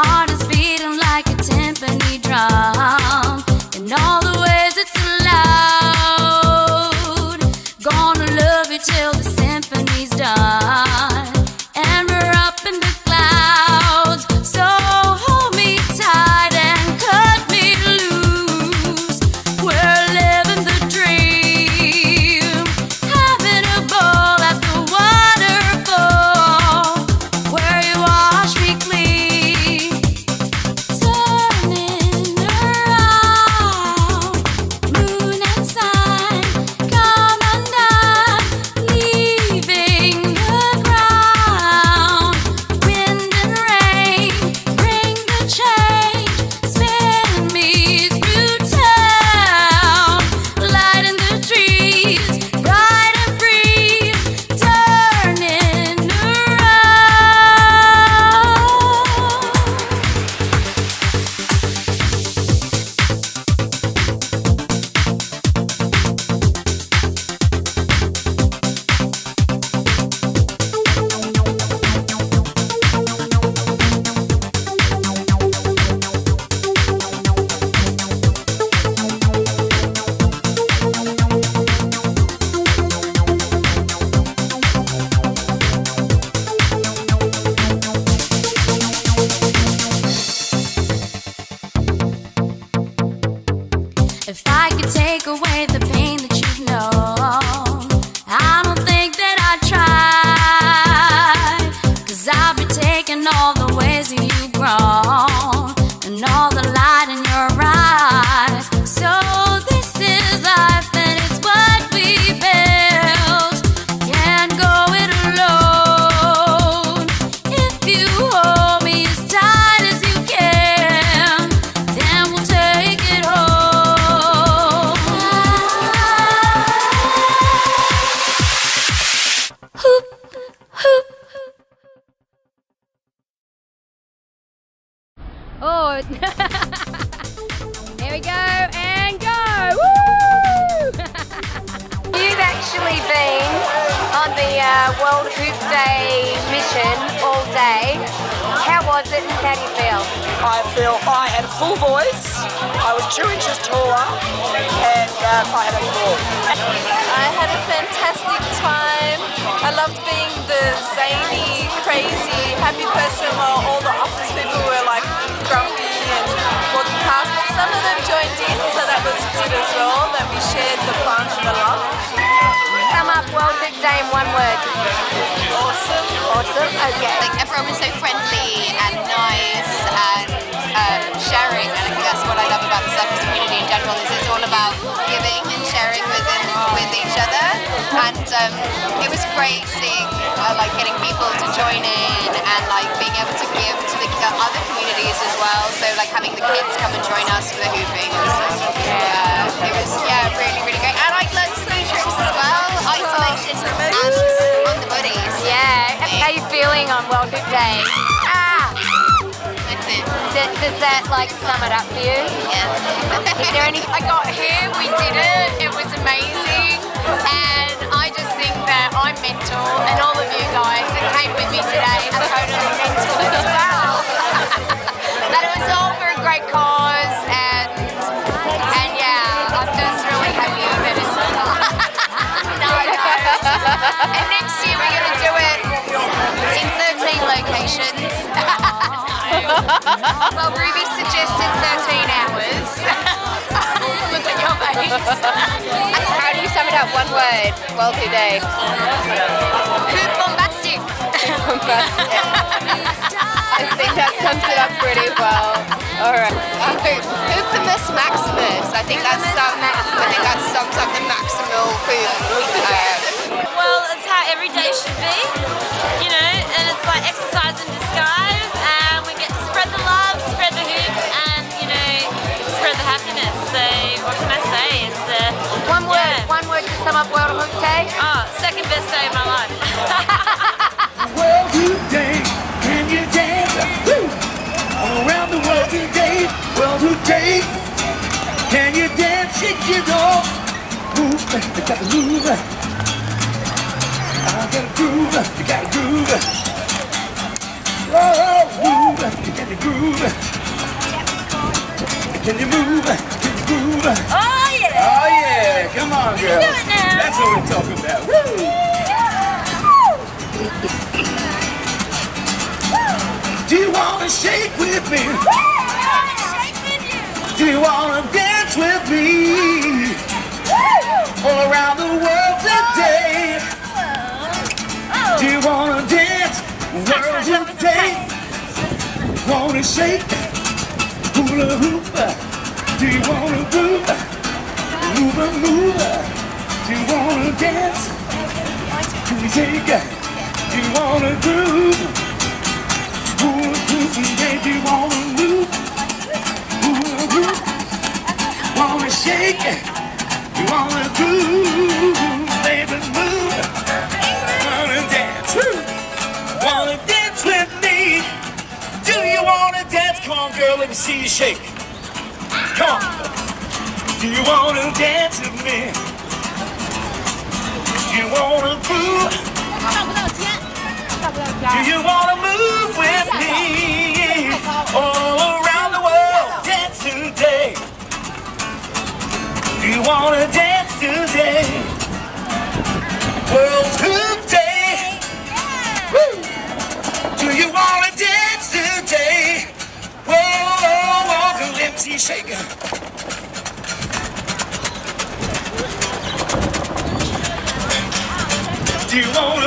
heart is beating like a timpani drum, and all the ways it's loud. Gonna love you till the symphony's done, and we're up in the clouds. So hold me tight and cut me loose. We're living the dream, having a ball at the waterfall, where you wash me clean, turning around. Moon and sun, come undone, leaving the ground. Wind and rain, bring the change, spin me through town. Light in the trees, bright and free, turning around. If I could take away the pain that you've known, I don't think that I'd try, 'cause I'll be taking all the ways that you've grown, and all the light in your eyes. So this is life, and it's what we built. Can't go it alone. If you hold me as tight as you can, then we'll take it home. Hoop, hoop. Oh, there we go, and go! Woo! You've actually been on the World Hoop Day mission all day. How was it and how do you feel? I feel I had a full voice, I was 2 inches taller, and I had a ball. I had a fantastic time. I loved being the zany, crazy, happy person while all the office people were like grumpy and walking past. But some of them joined in, so that was good as well, that we shared the fun and the love. Sum up World Hoop Day in one word. Awesome. Awesome, okay. Like everyone was so friendly and nice and sharing, and I think that's what I love about the surface community in general. This is all about giving and sharing with each other, and it was great seeing like getting people to join in and like being able to give to the other communities as well. So like having the kids come and join us for the hooping, it was really really great. And I learned slow tricks as well, isolation and on the buddies. Yeah, how are you feeling on World Hoop Day? Does that like sum it up for you? Yeah. Is there any? I got here, we did it was amazing, and I just think that I'm mental, and all of you guys that came with me today are totally mental as well. But it was all for a great cause, and yeah, I'm just really happy with it. No. And next year we're going to do it in 13 locations. Well, Ruby suggested 13 hours. Look at your face. How do you sum it up? One word. World Hoop Day. Hoop bombastic. Bombastic. I think that sums it up pretty well. Alright. Hoopimus Maximus. I think that sums up the maximal hoop. Well, it's how every day should be. You know, and it's like exercise in disguise. Spread the love, spread the hoops, and you know, spread the happiness. So what can I say? It's one word to sum up World Hoop Day. Oh, second best day of my life. World Hoop Day, can you dance? Woo! All around the world today, World Hoop Day, can you dance? Shake your door, move, you gotta move. I gotta groove, you gotta groove. Whoa, move. Can you groove? Can you move? Can you groove? Oh yeah! Oh yeah! Come on, girl. You do it now. That's what we're talking about. Woo! Yeah. Woo! Do you wanna shake with me? Woo! Shake with you. Do you wanna dance with me? Woo! All around the world today. Oh. Do you wanna dance? World Hoop Day. Wanna shake, hula hoop? Do you wanna move, move and move? Do you wanna dance? Do you shake? Do you wanna groove? Hula hoop and dance. Do you wanna move, hula hoop? Wanna shake? Do you wanna groove? Baby, move. Wanna dance? Wanna dance with me? Do you wanna dance? Come on, girl, let me see you shake. Come on. Do you wanna dance with me? Do you wanna move? Do you wanna move with me? All around the world, dance today. Do you wanna dance today? World Hoop Day. Woo! Do you wanna dance? Today, whoa, whoa, whoa, the limpsy shaker. Do you want